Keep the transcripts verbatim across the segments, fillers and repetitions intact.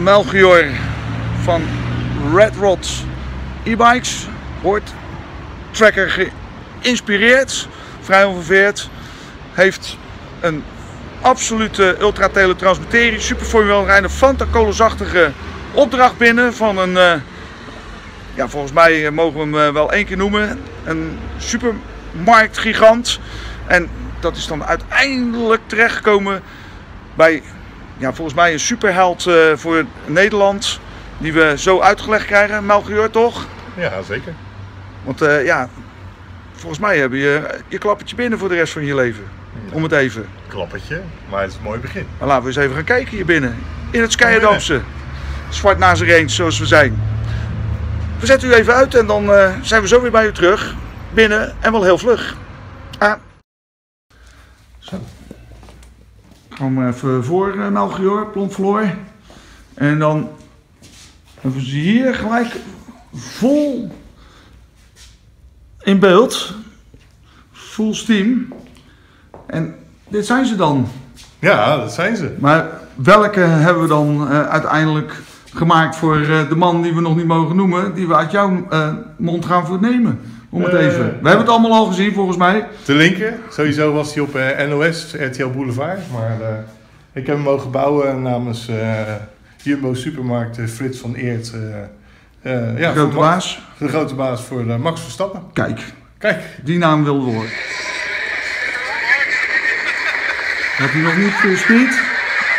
Melchior van Red Rod E-Bikes. Hoort, tracker geïnspireerd, vrij onverveerd. Heeft een absolute ultra-tele transmitering. Super formulerijnen, fantacolosachtige opdracht binnen van een... Uh, ja, volgens mij mogen we hem wel één keer noemen. Een supermarktgigant. En dat is dan uiteindelijk terechtgekomen bij... Ja, volgens mij een superheld uh, voor Nederland, die we zo uitgelegd krijgen, Melchior, toch? Ja, zeker. Want uh, ja, volgens mij heb je je klappertje binnen voor de rest van je leven. Ja, om het even. Klappertje, maar het is een mooi begin. Maar laten we eens even gaan kijken hier binnen, in het Schiedamse. Zwart na zijn range, zoals we zijn. We zetten u even uit en dan uh, zijn we zo weer bij u terug. Binnen en wel heel vlug. Ah. Zo. Kom even voor uh, Melchior, Plomfloor. En dan hebben ze hier gelijk vol in beeld. Full steam. En dit zijn ze dan. Ja, dat zijn ze. Maar welke hebben we dan uh, uiteindelijk gemaakt voor uh, de man die we nog niet mogen noemen. Die we uit jouw uh, mond gaan voornemen. Om het uh, even. We hebben het allemaal al gezien volgens mij. Te linker. Sowieso was hij op uh, N O S, R T L Boulevard. Maar uh, ik heb hem mogen bouwen namens uh, Jumbo Supermarkt uh, Frits van Eerd. Uh, uh, de ja, grote voor baas. De grote baas voor uh, Max Verstappen. Kijk. Kijk. Die naam wilden we horen. Heb je nog niet veel speed?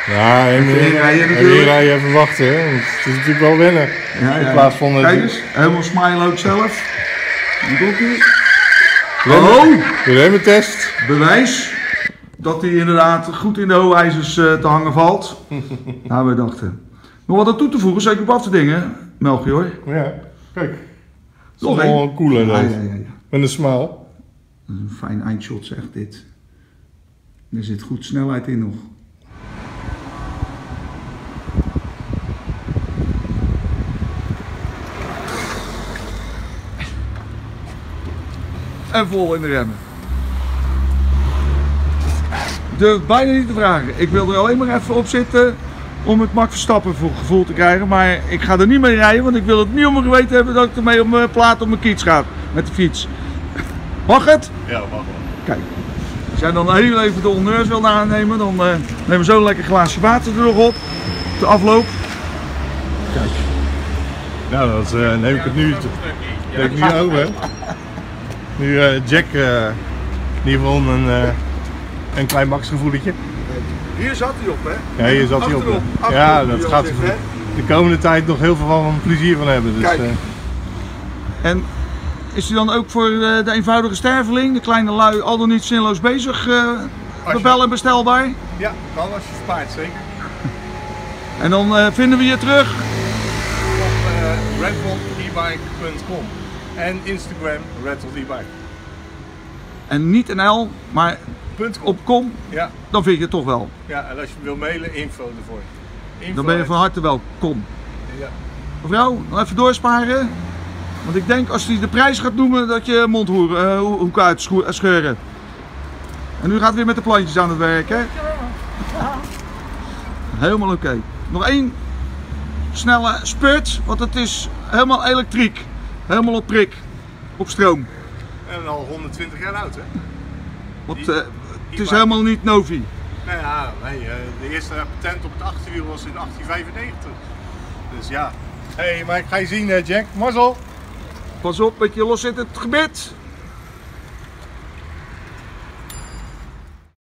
Ja, even, even, even, rijden, even, even, rijden, even wachten. Hè? Want het is natuurlijk wel wennen. Ja, in ja, plaats van... Uh, kijk eens. Helemaal smile ook zelf. Wow. De remmetest. Bewijs dat hij inderdaad goed in de hoogijzers uh, te hangen valt. Nou, wij dachten. Nog wat aan toe te voegen, zeker op af te dingen, Melchior. Ja, kijk. Dat is wel een coole. Ja, ja, ja, ja. Met een smaal. Dat is een fijn eindshot, zegt dit. Er zit goed snelheid in nog. En vol in de remmen. Durf bijna niet te vragen. Ik wil er alleen maar even op zitten om het Max Verstappen voor gevoel te krijgen. Maar ik ga er niet mee rijden, want ik wil het niet om me geweten hebben dat ik ermee op mijn plaat op mijn kiets ga. Met de fiets. Mag het? Ja, mag wel. Kijk, als jij dan heel even de honneurs wil aannemen, dan uh, nemen we zo lekker een glaasje water er nog op. De afloop. Kijk. Nou, dat uh, neem ik het nu, neem ik nu over. Nu uh, Jack uh, in ieder geval een, uh, een klein Max-gevoeletje. Hier zat hij op, hè? Ja, hier zat hij op. Achterop, achterop, ja, dat gaat zegt, er de komende tijd nog heel veel van plezier van hebben. Dus, Kijk. Uh... En is hij dan ook voor uh, de eenvoudige sterveling, de kleine lui, al dan niet zinloos bezig, bebellen uh, en bestelbaar? Ja, kan als je spaart, zeker. En dan uh, vinden we je terug op uh, red rod e bike punt com. En Instagram, Red Rod E-Bike. En niet een L, maar .com. Op com, ja. Dan vind je het toch wel. Ja, en als je wil mailen, info ervoor. Info dan ben je van harte welkom. Ja. Mevrouw, nog even doorsparen. Want ik denk als hij de prijs gaat noemen, dat je mondhoek uh, uitscheuren. En nu gaat het weer met de plantjes aan het werk, hè? Helemaal oké. Okay. Nog één snelle spurt, want het is helemaal elektriek. Helemaal op prik, op stroom. En al honderdtwintig jaar oud, hè? Want uh, het is helemaal niet Novi. Nou ja, nee, de eerste patent op het achterwiel was in achttien vijfennegentig. Dus ja. Hé, hey, maar ik ga je zien, Jack. Mazzel! Pas op, beetje los in het gebit.